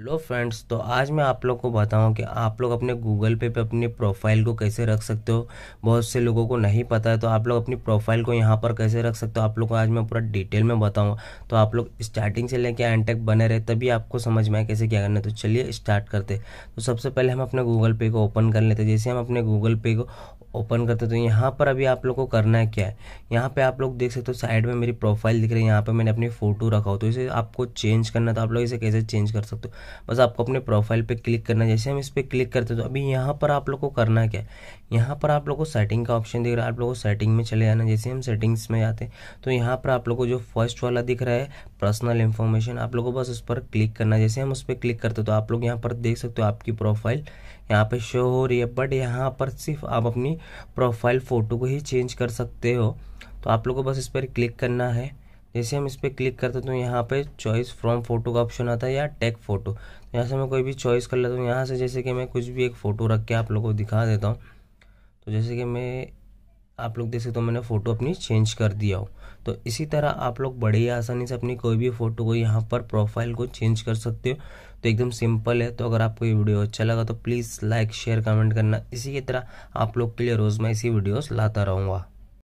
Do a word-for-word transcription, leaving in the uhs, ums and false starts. Hello friends, तो आज मैं आप लोग को बताऊं कि आप लोग अपने गूगल पे पे अपने प्रोफाइल को कैसे रख सकते हो। बहुत से लोगों को नहीं पता है, तो आप लोग अपनी प्रोफाइल को यहां पर कैसे रख सकते हो आप लोग को आज मैं पूरा डिटेल में बताऊंगा। तो आप लोग स्टार्टिंग से लेकर एंड तक बने रहे, तभी आपको समझ में आए कैसे क्या करना है। तो चलिए स्टार्ट करते। तो सबसे पहले हम अपने गूगल पे को ओपन कर लेते। जैसे हम अपने गूगल पे को ओपन करते तो यहाँ पर अभी आप लोग को करना है क्या है, यहाँ पर आप लोग देख सकते हो साइड में मेरी प्रोफाइल दिख रही है, यहाँ पर मैंने अपनी फ़ोटो रखा हो। तो इसे आपको चेंज करना, तो आप लोग इसे कैसे चेंज कर सकते हो, बस आपको अपने प्रोफाइल पे क्लिक करना है। जैसे हम इस पर क्लिक करते हैं तो अभी यहाँ पर आप लोग को करना क्या है, यहाँ पर आप लोग को सेटिंग का ऑप्शन दिख रहा है, आप लोग को सेटिंग में चले जाना। जैसे हम सेटिंग्स में जाते हैं तो यहाँ पर आप लोग को जो फर्स्ट वाला दिख रहा है पर्सनल इन्फॉर्मेशन, आप लोग को बस उस पर क्लिक करना है। जैसे हम उस पर क्लिक करते तो आप लोग यहाँ पर देख सकते हो आपकी प्रोफाइल यहाँ पर शो हो रही है, बट यहाँ पर सिर्फ आप अपनी प्रोफाइल फ़ोटो को ही चेंज कर सकते हो। तो आप लोग को बस इस पर क्लिक करना है। जैसे हम इस पर क्लिक करते हैं तो यहाँ पे चॉइस फ्रॉम फ़ोटो का ऑप्शन आता है या टैग फ़ोटो। तो यहाँ से मैं कोई भी चॉइस कर लेता हूँ। यहाँ से जैसे कि मैं कुछ भी एक फ़ोटो रख के आप लोगों को दिखा देता हूँ। तो जैसे कि मैं आप लोग देख सकते हो तो मैंने फ़ोटो अपनी चेंज कर दिया हो। तो इसी तरह आप लोग बड़ी आसानी से अपनी कोई भी फ़ोटो को यहाँ पर प्रोफाइल को चेंज कर सकते हो। तो एकदम सिंपल है। तो अगर आपको ये वीडियो अच्छा लगा तो प्लीज़ लाइक शेयर कमेंट करना। इसी की तरह आप लोग के लिए रोज़ मैं ऐसी वीडियोज़ लाता रहूँगा।